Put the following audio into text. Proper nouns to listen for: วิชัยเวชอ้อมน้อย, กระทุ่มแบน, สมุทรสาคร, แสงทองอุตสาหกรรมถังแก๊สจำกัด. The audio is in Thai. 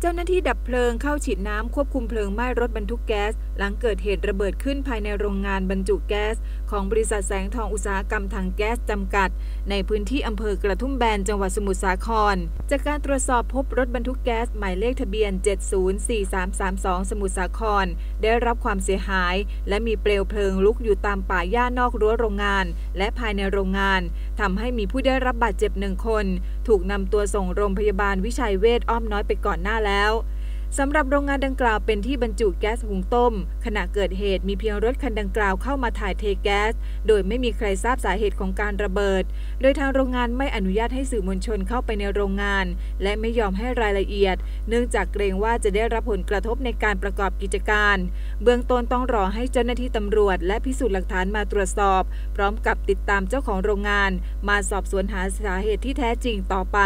เจ้าหน้าที่ดับเพลิงเข้าฉีดน้ำควบคุมเพลิงไหม้รถบรรทุกแก๊สหลังเกิดเหตุระเบิดขึ้นภายในโรงงานบรรจุแก๊สของบริษัทแสงทองอุตสาหกรรมถังแก๊สจำกัดในพื้นที่อำเภอกระทุ่มแบนจังหวัดสมุทรสาครจากการตรวจสอบพบรถบรรทุกแก๊สหมายเลขทะเบียน704332สมุทรสาครได้รับความเสียหายและมีเปลวเพลิงลุกอยู่ตามป่าหญ้านอกรั้วโรงงานและภายในโรงงานทำให้มีผู้ได้รับบาดเจ็บ1คนถูกนำตัวส่งโรงพยาบาลวิชัยเวชอ้อมน้อยไปก่อนหน้าแล้วสำหรับโรงงานดังกล่าวเป็นที่บรรจุแก๊สหุงต้มขณะเกิดเหตุมีเพียงรถคันดังกล่าวเข้ามาถ่ายเทแก๊สโดยไม่มีใครทราบสาเหตุของการระเบิดโดยทางโรงงานไม่อนุญาตให้สื่อมวลชนเข้าไปในโรงงานและไม่ยอมให้รายละเอียดเนื่องจากเกรงว่าจะได้รับผลกระทบในการประกอบกิจการเบื้องต้นต้องรอให้เจ้าหน้าที่ตำรวจและพิสูจน์หลักฐานมาตรวจสอบพร้อมกับติดตามเจ้าของโรงงานมาสอบสวนหาสาเหตุที่แท้จริงต่อไป